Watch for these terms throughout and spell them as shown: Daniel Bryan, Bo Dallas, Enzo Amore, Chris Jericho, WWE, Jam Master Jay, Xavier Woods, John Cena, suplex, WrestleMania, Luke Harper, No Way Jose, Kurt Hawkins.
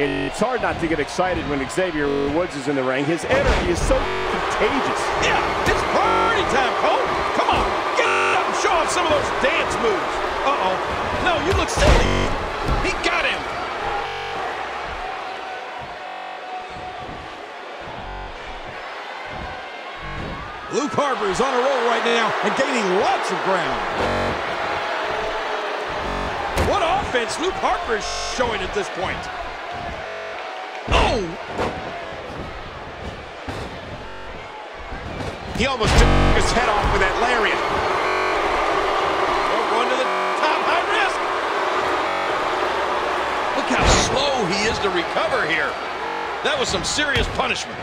It's hard not to get excited when Xavier Woods is in the ring. His energy is so contagious. Yeah, it's party time, Cole. Come on, get up and show off some of those dance moves. Uh-oh. No, you look silly. He got him. Luke Harper is on a roll right now and gaining lots of ground. What offense Luke Harper is showing at this point. He almost took his head off with that lariat. They're going to the top, high risk. Look how slow he is to recover here. That was some serious punishment.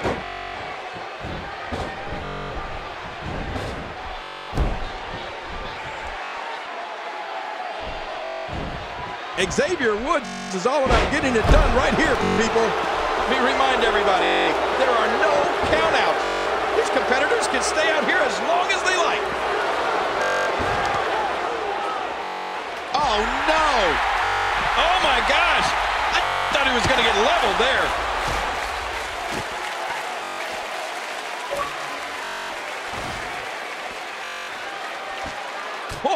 Xavier Woods is all about getting it done right here, people. Let me remind everybody, there are no countouts. These competitors can stay out here as long as they like. Oh, no. Oh, my gosh. I thought he was going to get leveled there.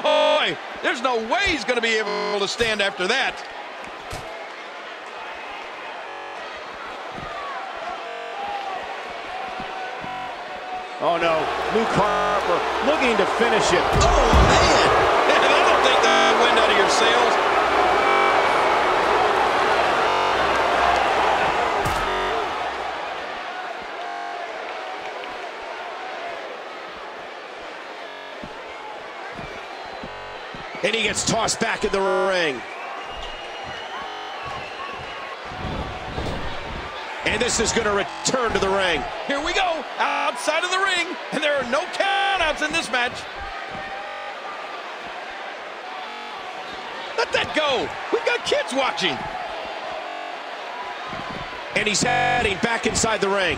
Boy, there's no way he's going to be able to stand after that. Oh, no. Luke Harper looking to finish it. Oh, man. And I don't think that went out of your sails. And he gets tossed back in the ring. And this is going to return to the ring. Here we go, outside of the ring. And there are no countouts in this match. Let that go. We've got kids watching. And he's heading back inside the ring.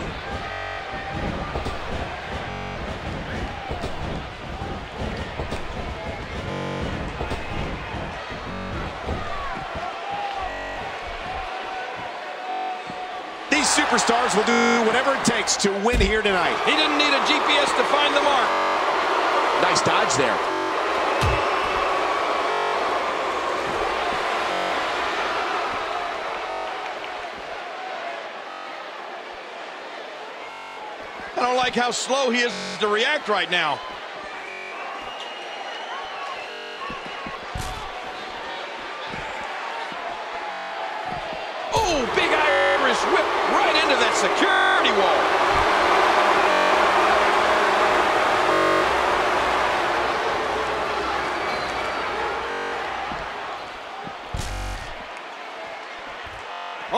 Superstars will do whatever it takes to win here tonight. He didn't need a GPS to find the mark. Nice dodge there. I don't like how slow he is to react right now. Oh, big Irish whip. Right into that security wall.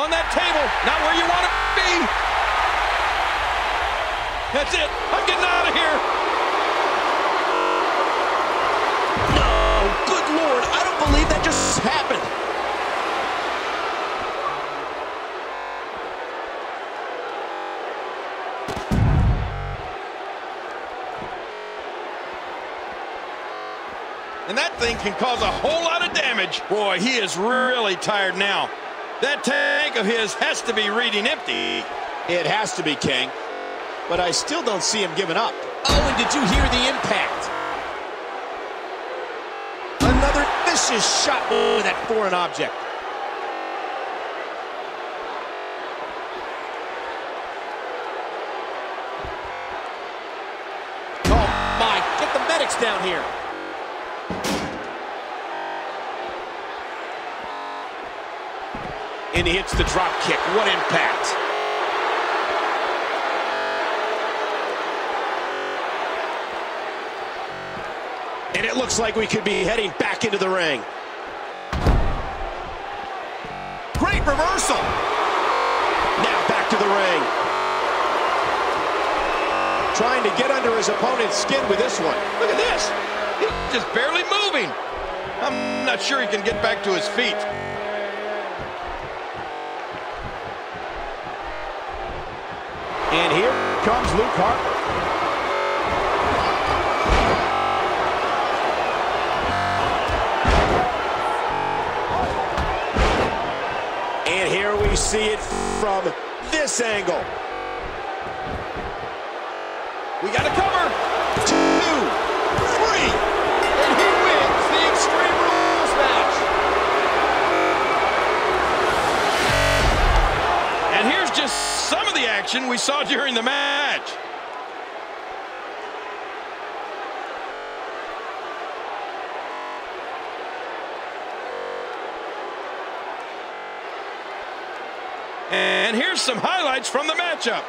On that table, not where you want to be. That's it. I'm getting out of here. No, good Lord. I don't believe that just happened. And that thing can cause a whole lot of damage. Boy, he is really tired now. That tank of his has to be reading empty. It has to be, King. But I still don't see him giving up. Oh, and did you hear the impact? Another vicious shot with that foreign object. Oh, my. Get the medics down here. And he hits the drop kick. What impact. And it looks like we could be heading back into the ring. Great reversal. Now back to the ring. Trying to get under his opponent's skin with this one. Look at this. He's just barely moving. I'm not sure he can get back to his feet. And here comes Luke Harper. And here we see it from this angle. We got a cover. 2, 3, and he wins the Extreme Rules match. And here's just some of the action we saw during the match. And here's some highlights from the matchup.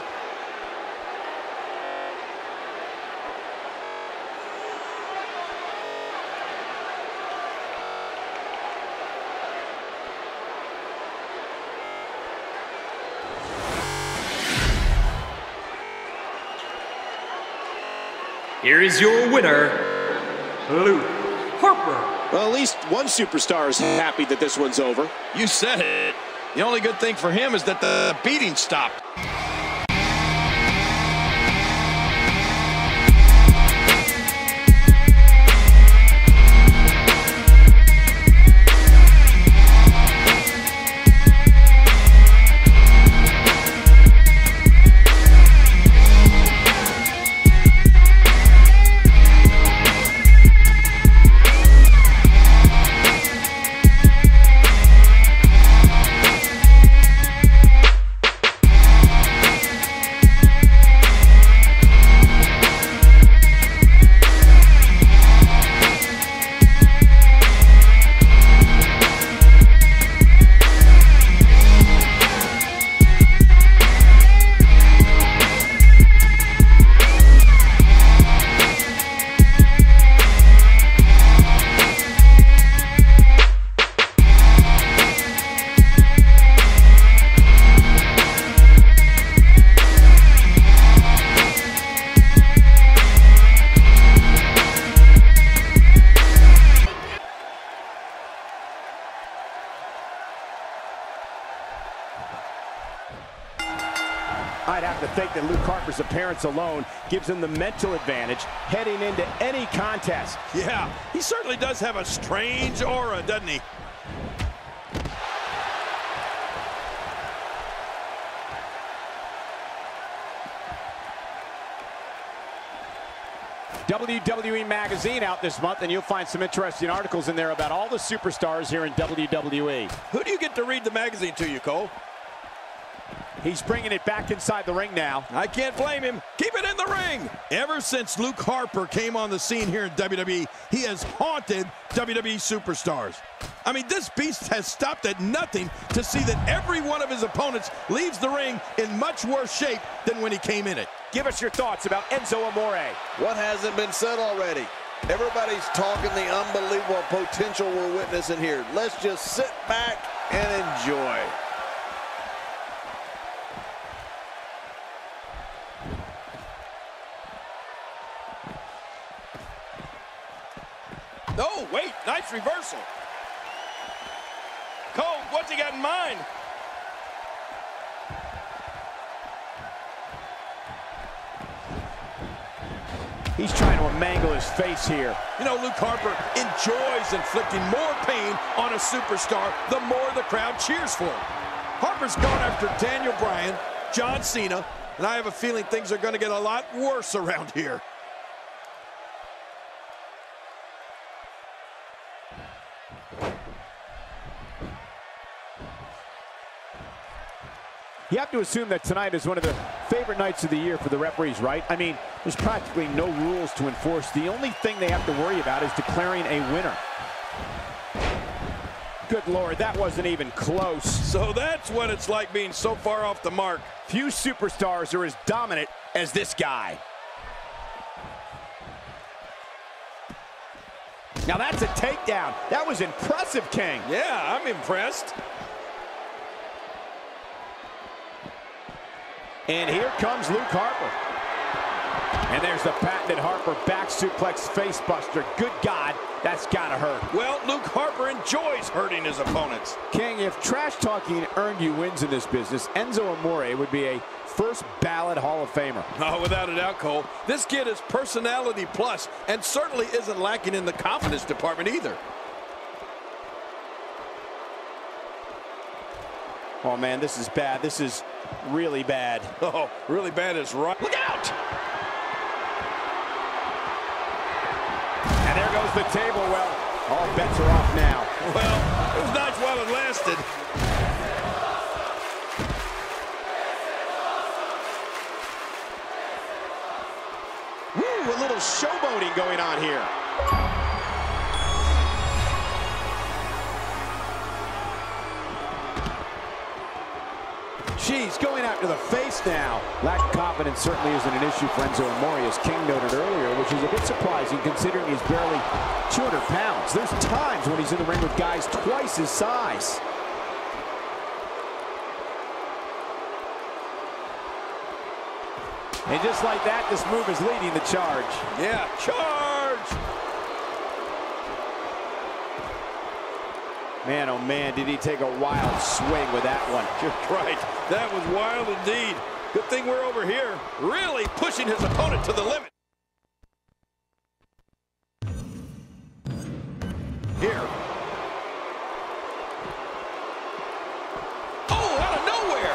Here is your winner, Luke Harper. Well, at least one superstar is happy that this one's over. You said it. The only good thing for him is that the beating stopped. I'd have to think that Luke Harper's appearance alone gives him the mental advantage heading into any contest. Yeah, he certainly does have a strange aura, doesn't he? WWE Magazine out this month, and you'll find some interesting articles in there about all the superstars here in WWE. Who do you get to read the magazine to, you, Cole? He's bringing it back inside the ring now. I can't blame him. Keep it in the ring. Ever since Luke Harper came on the scene here in WWE, he has haunted WWE superstars. I mean, this beast has stopped at nothing to see that every one of his opponents leaves the ring in much worse shape than when he came in it. Give us your thoughts about Enzo Amore. What hasn't been said already? Everybody's talking the unbelievable potential we're witnessing here. Let's just sit back and enjoy. Oh, wait, nice reversal. Cole, what's he got in mind? He's trying to mangle his face here. You know, Luke Harper enjoys inflicting more pain on a superstar the more the crowd cheers for him. Harper's gone after Daniel Bryan, John Cena, and I have a feeling things are going to get a lot worse around here. You have to assume that tonight is one of the favorite nights of the year for the referees, right? I mean, there's practically no rules to enforce. The only thing they have to worry about is declaring a winner. Good Lord, that wasn't even close. So that's what it's like being so far off the mark. Few superstars are as dominant as this guy. Now that's a takedown. That was impressive, King. Yeah, I'm impressed. And here comes Luke Harper. And there's the patented Harper back suplex face buster. Good God, that's gotta hurt. Well, Luke Harper enjoys hurting his opponents. King, if trash talking earned you wins in this business, Enzo Amore would be a first ballot Hall of Famer. Oh, without a doubt, Cole. This kid is personality plus and certainly isn't lacking in the confidence department either. Oh, man, this is bad. This is really bad. Oh, really bad is right. Look out! And there goes the table. Well, all bets are off now. Well, it was nice while it lasted. Woo, a little showboating going on here. She's going after the face now. Lack of confidence certainly isn't an issue for Enzo Amore, as King noted earlier, which is a bit surprising considering he's barely 200 pounds. There's times when he's in the ring with guys twice his size. And just like that, this move is leading the charge. Yeah, charge! Man, oh man, did he take a wild swing with that one. Just right. That was wild indeed. Good thing we're over here. Really pushing his opponent to the limit. Here. Oh, out of nowhere!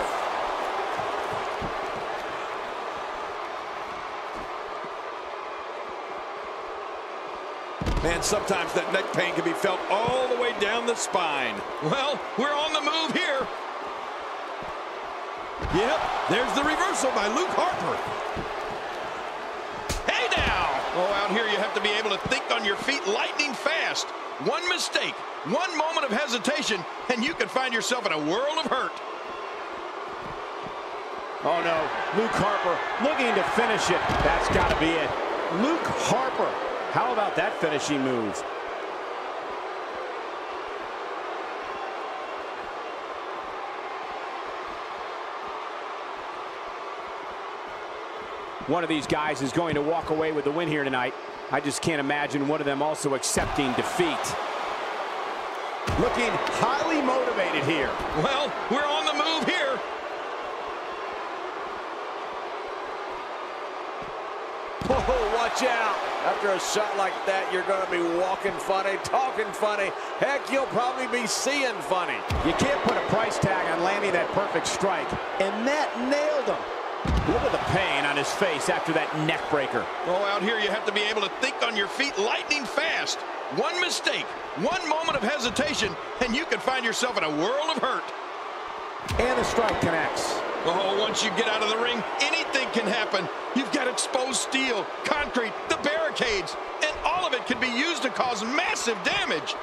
Man, sometimes that neck pain can be felt all the way down the spine. Well, we're on the move here. Yep, there's the reversal by Luke Harper. Hey now! Oh, out here you have to be able to think on your feet lightning fast. One mistake, one moment of hesitation, and you can find yourself in a world of hurt. Oh no, Luke Harper looking to finish it. That's gotta be it. Luke Harper. How about that finishing move? One of these guys is going to walk away with the win here tonight. I just can't imagine one of them also accepting defeat. Looking highly motivated here. Well, we're on the move here. Oh, watch out. After a shot like that, you're going to be walking funny, talking funny. Heck, you'll probably be seeing funny. You can't put a price tag on landing that perfect strike. And that nailed him. Look at the pain on his face after that neck breaker. Oh, out here you have to be able to think on your feet lightning fast. One mistake, one moment of hesitation, and you can find yourself in a world of hurt. And the strike connects. Oh, once you get out of the ring, anything can happen. You've got exposed steel, concrete, the barricades, and all of it can be used to cause massive damage.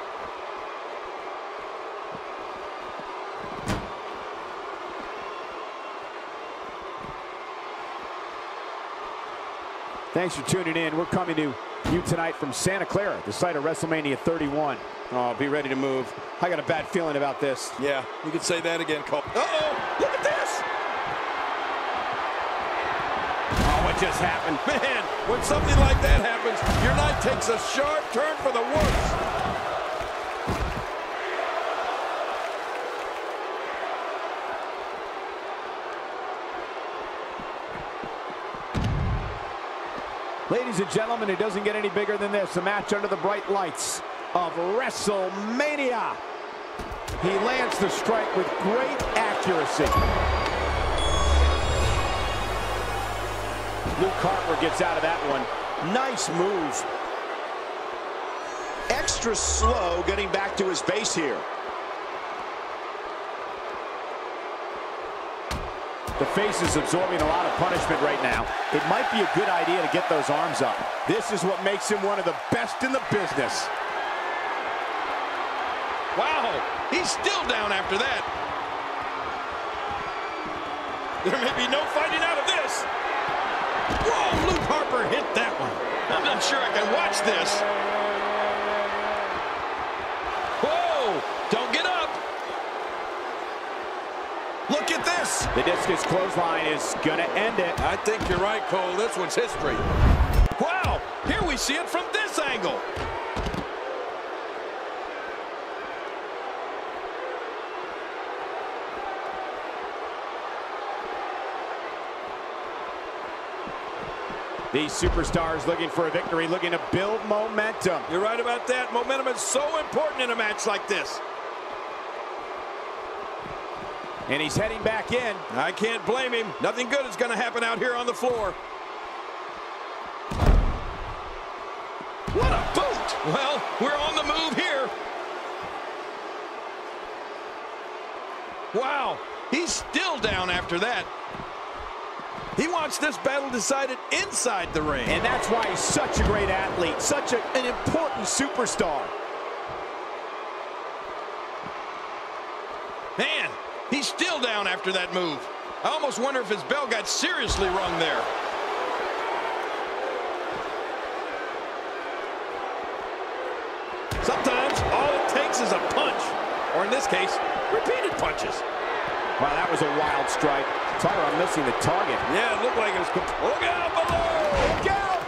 Thanks for tuning in. We're coming to you tonight from Santa Clara, the site of WrestleMania 31. Oh, be ready to move. I got a bad feeling about this. Yeah, you could say that again, Cole. Uh-oh, look at this! Just happened. Man, when something like that happens, your night takes a sharp turn for the worse. Ladies and gentlemen, it doesn't get any bigger than this. A match under the bright lights of WrestleMania. He lands the strike with great accuracy. Luke Harper gets out of that one. Nice move. Extra slow getting back to his base here. The face is absorbing a lot of punishment right now. It might be a good idea to get those arms up. This is what makes him one of the best in the business. Wow, he's still down after that. There may be no fighting out of this. Whoa, Luke Harper hit that one. I'm not sure I can watch this. Whoa, don't get up. Look at this. The discus clothesline is gonna end it. I think you're right, Cole. This one's history. Wow, here we see it from this angle. These superstars looking for a victory, looking to build momentum. You're right about that. Momentum is so important in a match like this. And he's heading back in. I can't blame him. Nothing good is going to happen out here on the floor. What a boot! Well, we're on the move here. Wow, he's still down after that. He wants this battle decided inside the ring. And that's why he's such a great athlete, such an important superstar. Man, he's still down after that move. I almost wonder if his bell got seriously rung there. Sometimes all it takes is a punch, or in this case, repeated punches. Wow, that was a wild strike. Talk about missing the target. Yeah, it looked like it was... Look out below! Look out!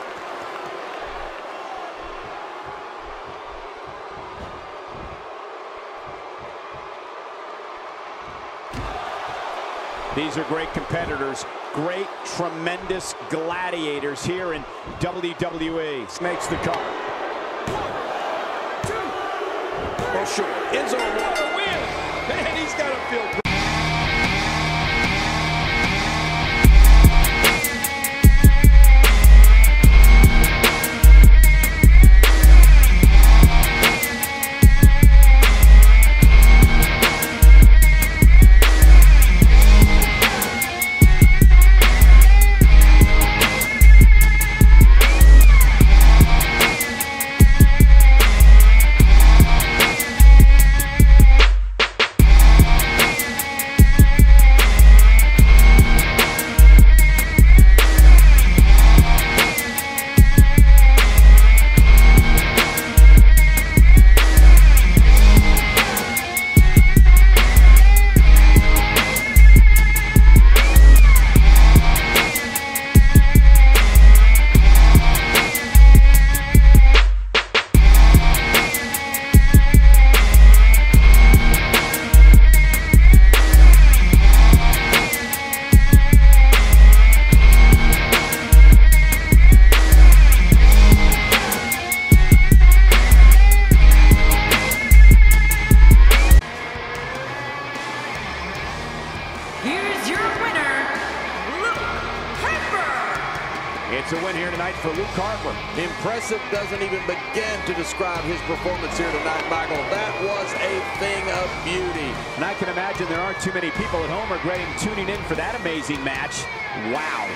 These are great competitors. Great, tremendous gladiators here in WWE. Snakes the cover. One, two, three. Oh, sure. Enzo Amore wins. Man, he's got to feel good. It's a win here tonight for Luke Harper. Impressive doesn't even begin to describe his performance here tonight, Michael. That was a thing of beauty. And I can imagine there aren't too many people at home regretting tuning in for that amazing match. Wow.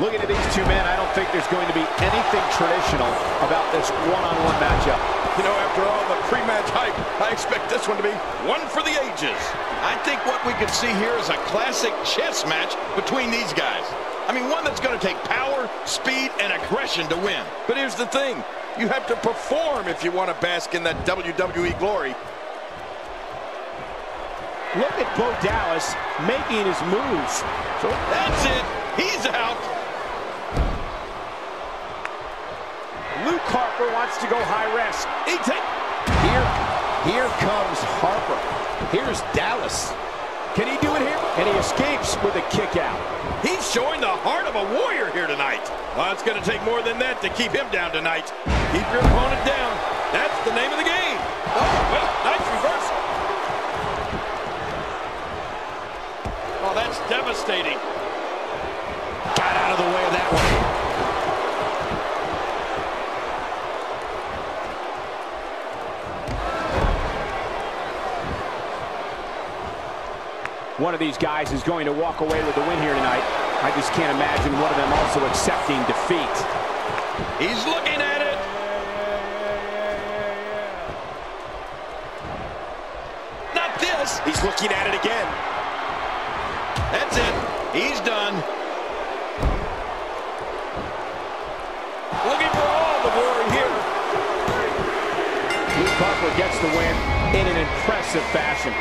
Looking at these two men, I don't think there's going to be anything traditional about this one-on-one matchup. You know, after all the pre-match hype, I expect this one to be one for the ages. I think what we could see here is a classic chess match between these guys. I mean, one that's going to take power, speed, and aggression to win. But here's the thing. You have to perform if you want to bask in that WWE glory. Look at Bo Dallas making his moves. So that's it. He's out. Luke Harper wants to go high risk. Here. Here comes Harper. Here's Dallas. Can he do it here? And he escapes with a kick out. He's showing the heart of a warrior here tonight. Well, it's going to take more than that to keep him down tonight. Keep your opponent down. That's the name of the game. Oh, well, nice reversal. Oh, that's devastating. Got out of the way of that one. One of these guys is going to walk away with the win here tonight. I just can't imagine one of them also accepting defeat. He's looking at it. Not this. He's looking at it again. That's it. He's done. Looking for all the glory here. Luke Harper gets the win in an impressive fashion.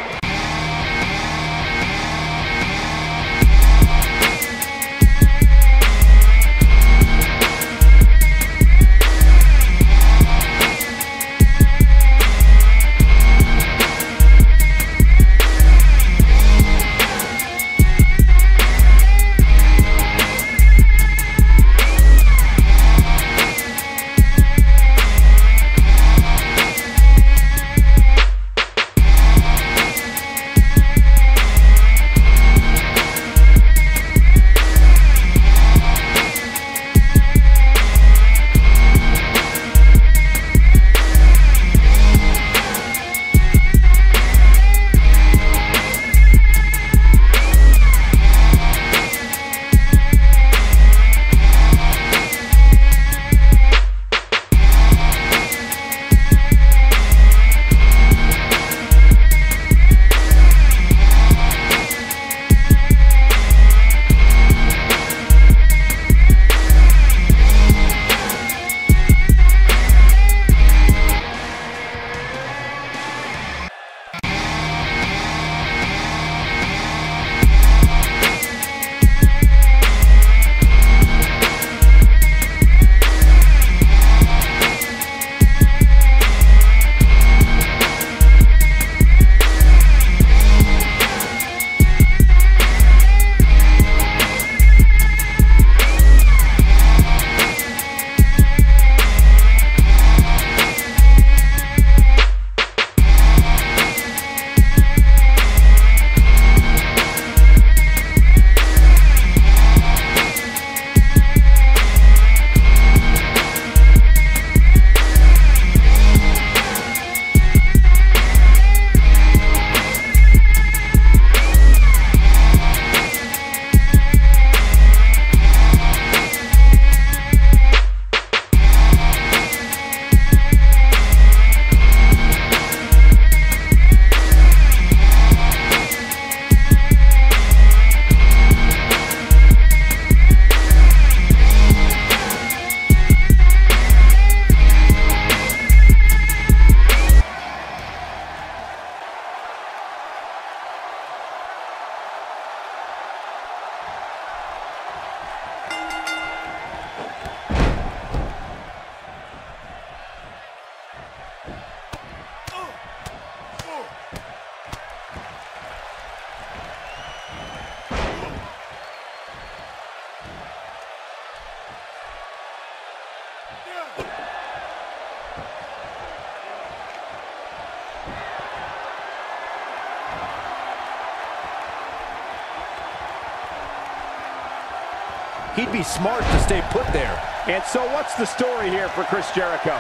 He'd be smart to stay put there. And so what's the story here for Chris Jericho?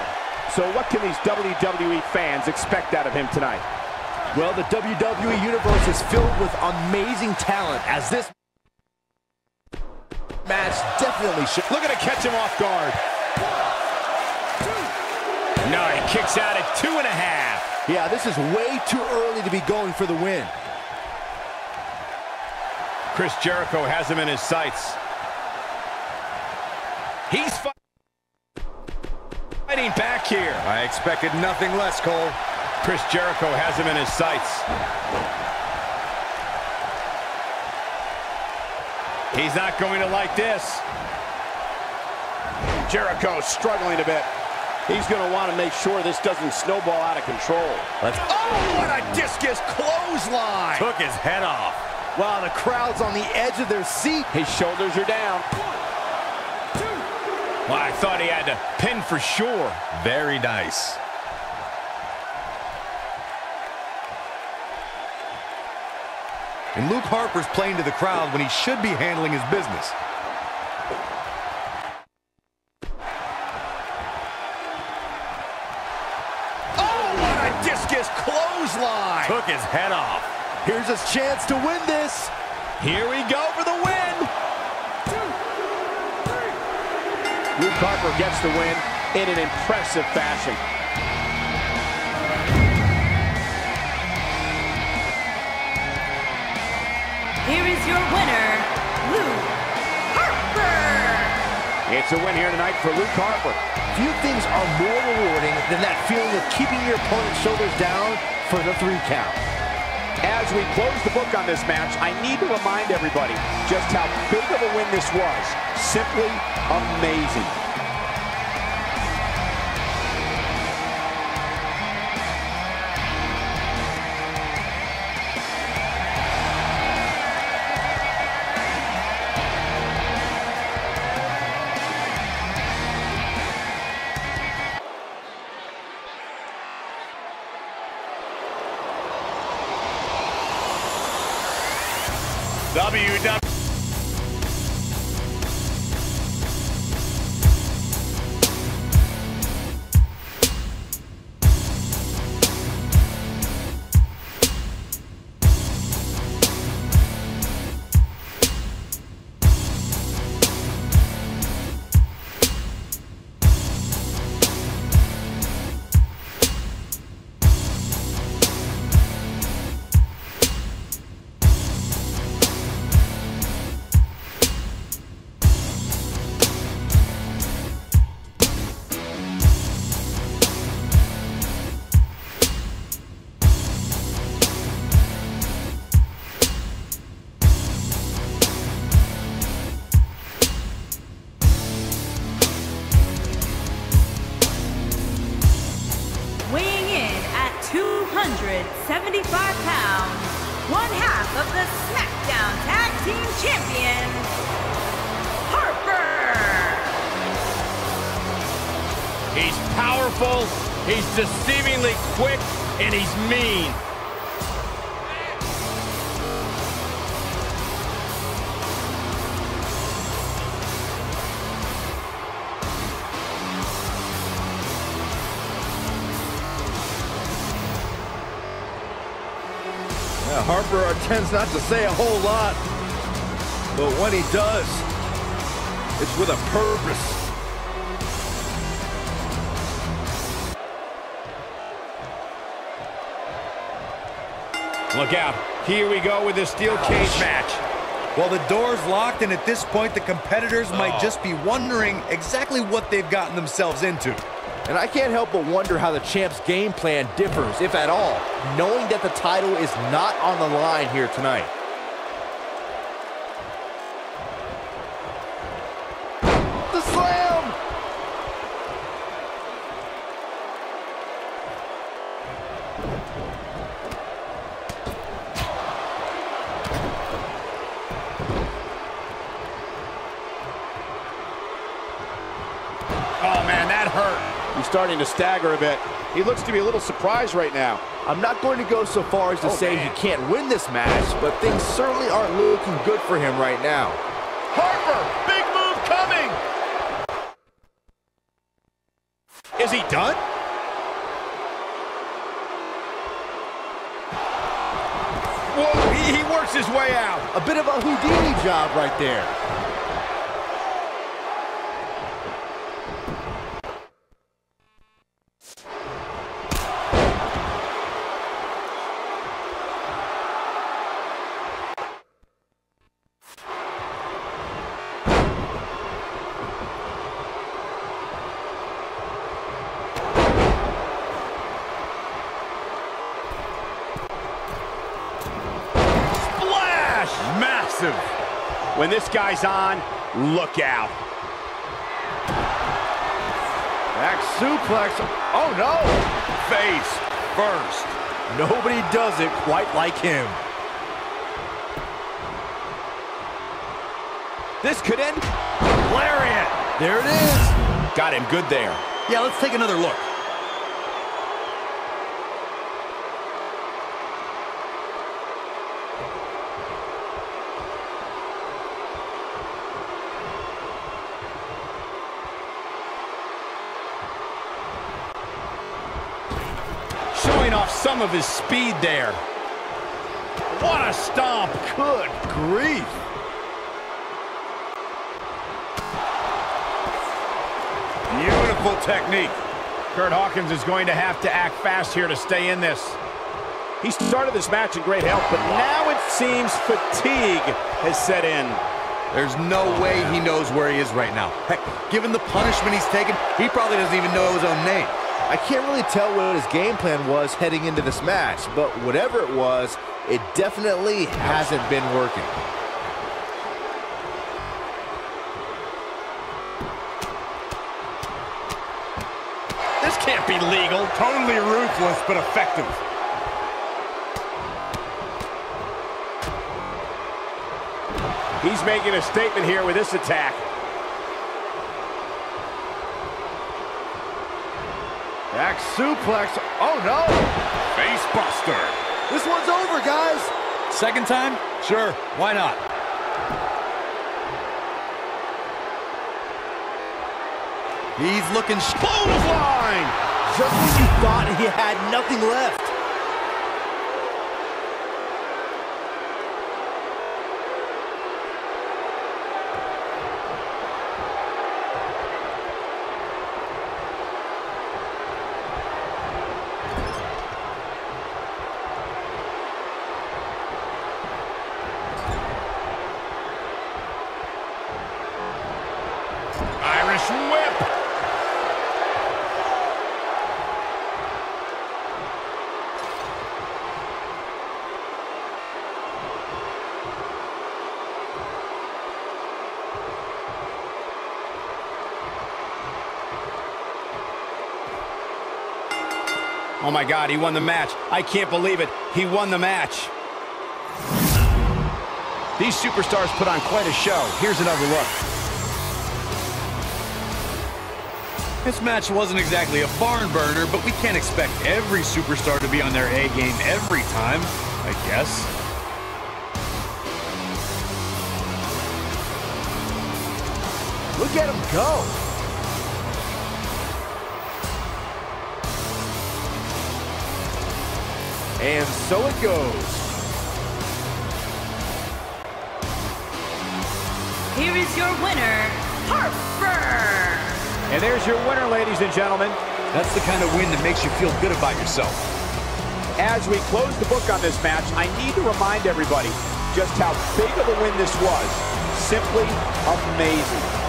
So what can these WWE fans expect out of him tonight? Well, the WWE Universe is filled with amazing talent, as this match definitely should. Look at it catch him off guard. No, he kicks out at 2.5. Yeah, this is way too early to be going for the win. Chris Jericho has him in his sights. He's fighting back here. I expected nothing less, Cole. Chris Jericho has him in his sights. He's not going to like this. Jericho struggling a bit. He's going to want to make sure this doesn't snowball out of control. Oh, what a discus clothesline! Took his head off. Wow, the crowd's on the edge of their seat. His shoulders are down. One, two. Well, I thought he had to pin for sure. Very nice. And Luke Harper's playing to the crowd when he should be handling his business. Discus clothesline. Took his head off. Here's his chance to win this. Here we go for the win. Two, three. Luke Harper gets the win in an impressive fashion. Here is your winner, Luke Harper. It's a win here tonight for Luke Harper. Few things are more rewarding than that feeling of keeping your opponent's shoulders down for the 3 count. As we close the book on this match, I need to remind everybody just how big of a win this was. Simply amazing. WWE. He's powerful, he's deceivingly quick, and he's mean. Yeah, Harper tends not to say a whole lot, but when he does, it's with a purpose. Look out. Here we go with this steel cage match. Well, the door's locked, and at this point, the competitors might just be wondering exactly what they've gotten themselves into. And I can't help but wonder how the champ's game plan differs, if at all, knowing that the title is not on the line here tonight. The slam! Starting to stagger a bit. He looks to be a little surprised right now. I'm not going to go so far as to say he can't win this match, but things certainly aren't looking good for him right now. Harper, big move coming! Is he done? Whoa, he works his way out. A bit of a Houdini job right there. When this guy's on, look out. Axe suplex. Oh, no. Face first. Nobody does it quite like him. This could end. Lariat. There it is. Got him good there. Yeah, let's take another look. Showing off some of his speed there. What a stomp. Good grief. Beautiful technique. Kurt Hawkins is going to have to act fast here to stay in this. He started this match in great health, but now it seems fatigue has set in. There's no way he knows where he is right now. Heck, given the punishment he's taken, he probably doesn't even know his own name. I can't really tell what his game plan was heading into this match, but whatever it was, it definitely hasn't been working. This can't be legal. Totally ruthless, but effective. He's making a statement here with this attack. Axe suplex. Oh, no. Face buster. This one's over, guys. Second time? Sure. Why not? He's looking spine. Just when you thought he had nothing left. Oh, my God, he won the match. I can't believe it. He won the match. These superstars put on quite a show. Here's another look. This match wasn't exactly a barn burner, but we can't expect every superstar to be on their A game every time, I guess. Look at him go. And so it goes. Here is your winner, Harper. And there's your winner, ladies and gentlemen. That's the kind of win that makes you feel good about yourself. As we close the book on this match, I need to remind everybody just how big of a win this was. Simply amazing.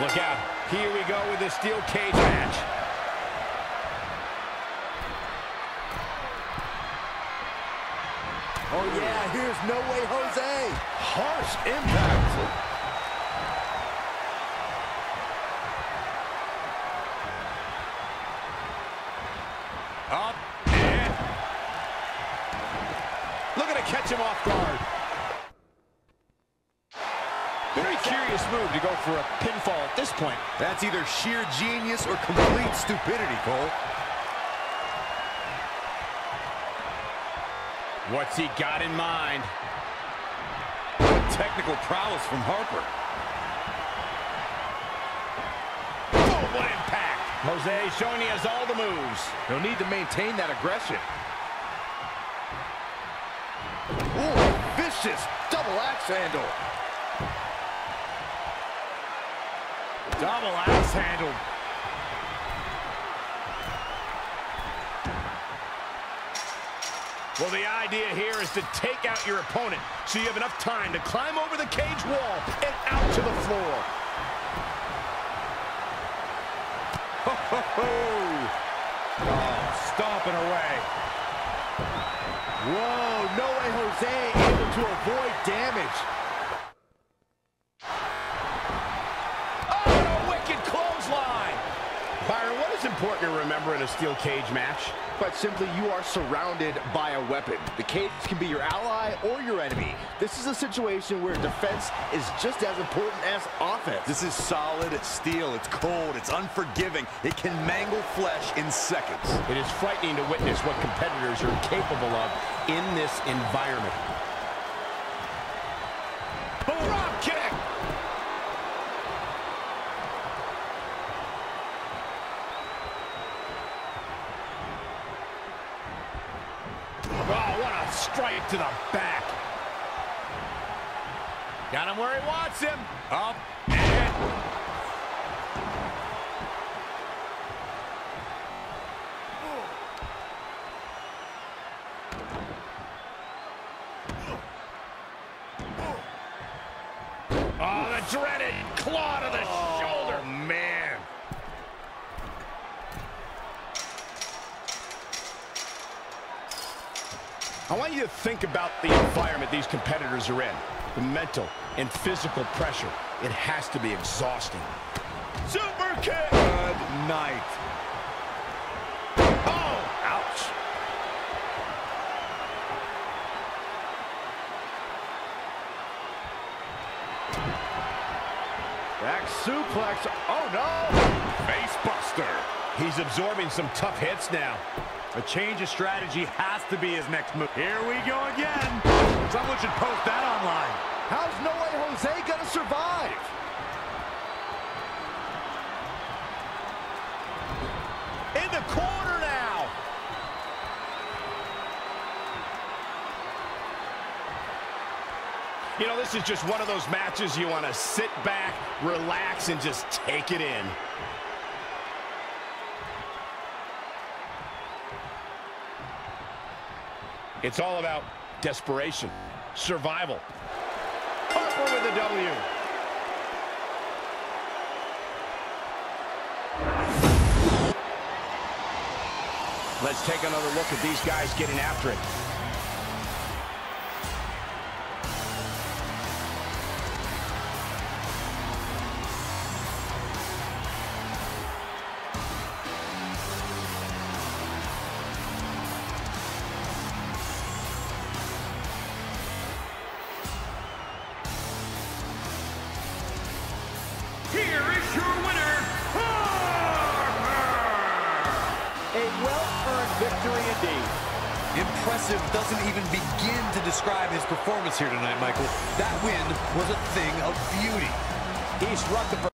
Look out. Here we go with the steel cage match. Oh, yeah, here's No Way Jose. Harsh impact. a curious move to go for a pinfall at this point. That's either sheer genius or complete stupidity, Cole. What's he got in mind? Technical prowess from Harper. Oh, what impact! Jose showing he has all the moves. No need to maintain that aggression. Ooh, vicious double axe handle. Double axe handle. Well, the idea here is to take out your opponent so you have enough time to climb over the cage wall and out to the floor. Ho, ho, ho. Oh, stomping away. Whoa, No Way Jose able to avoid damage. Oh, what a wicked clothesline. Byron, what is important to remember in a steel cage match? Quite simply, you are surrounded by a weapon. The cage can be your ally or your enemy. This is a situation where defense is just as important as offense. This is solid, it's steel, it's cold, it's unforgiving. It can mangle flesh in seconds. It is frightening to witness what competitors are capable of in this environment. Drop kick! Strike to the back. Got him where he wants him. Up and oh, the dreaded claw to the shoulder. Man. I want you to think about the environment these competitors are in. The mental and physical pressure. It has to be exhausting. Super kick! Good night. Oh! Ouch. Back suplex. Oh, no! Face buster. He's absorbing some tough hits now. A change of strategy has to be his next move. Here we go again. Someone should post that online. How's No Way Jose gonna survive? In the corner now. You know, this is just one of those matches you want to sit back, relax, and just take it in. It's all about desperation, survival. Harper with a W. Let's take another look at these guys getting after it. Impressive doesn't even begin to describe his performance here tonight, Michael. That win was a thing of beauty. He struck the